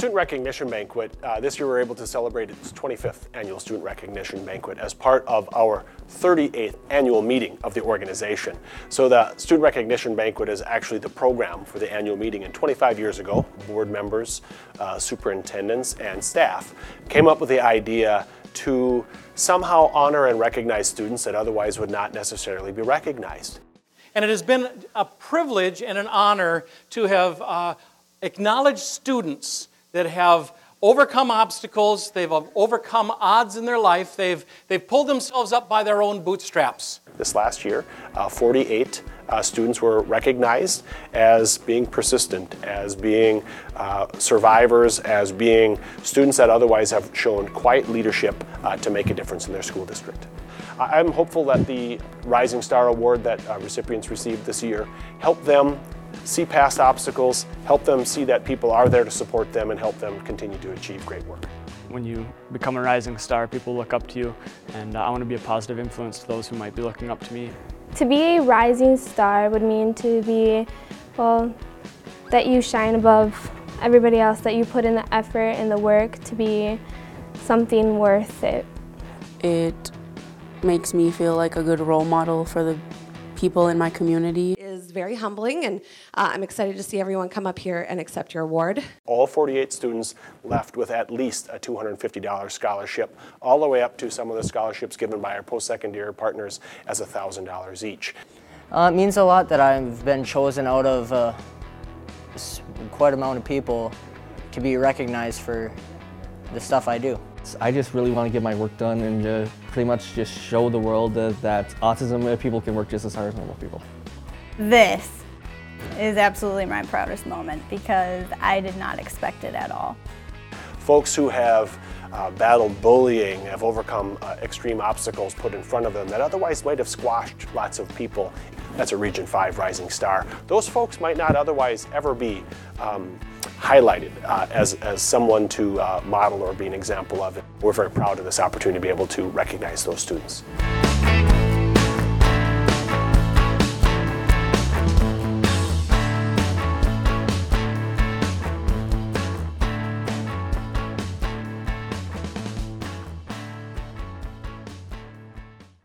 Student Recognition Banquet, this year we were able to celebrate its 25th annual Student Recognition Banquet as part of our 38th annual meeting of the organization. So the Student Recognition Banquet is actually the program for the annual meeting, and 25 years ago, board members, superintendents, and staff came up with the idea to somehow honor and recognize students that otherwise would not necessarily be recognized. And it has been a privilege and an honor to have acknowledged students that have overcome obstacles, they've overcome odds in their life, they've pulled themselves up by their own bootstraps. This last year, 48 students were recognized as being persistent, as being survivors, as being students that otherwise have shown quiet leadership to make a difference in their school district. I'm hopeful that the Rising Star Award that recipients received this year helped them see past obstacles, help them see that people are there to support them, and help them continue to achieve great work. When you become a rising star, people look up to you, and I want to be a positive influence to those who might be looking up to me. To be a rising star would mean to be, well, that you shine above everybody else, that you put in the effort and the work to be something worth it. It makes me feel like a good role model for the people in my community. It is very humbling, and I'm excited to see everyone come up here and accept your award. All 48 students left with at least a $250 scholarship, all the way up to some of the scholarships given by our post-secondary partners as $1,000 each. It means a lot that I've been chosen out of quite an amount of people to be recognized for the stuff I do. I just really want to get my work done and pretty much just show the world that autism people can work just as hard as normal people. This is absolutely my proudest moment because I did not expect it at all. Folks who have battled bullying, have overcome extreme obstacles put in front of them that otherwise might have squashed lots of people. That's a Region 5 Rising Star. Those folks might not otherwise ever be highlighted as someone to model or be an example of. We're very proud of this opportunity to be able to recognize those students.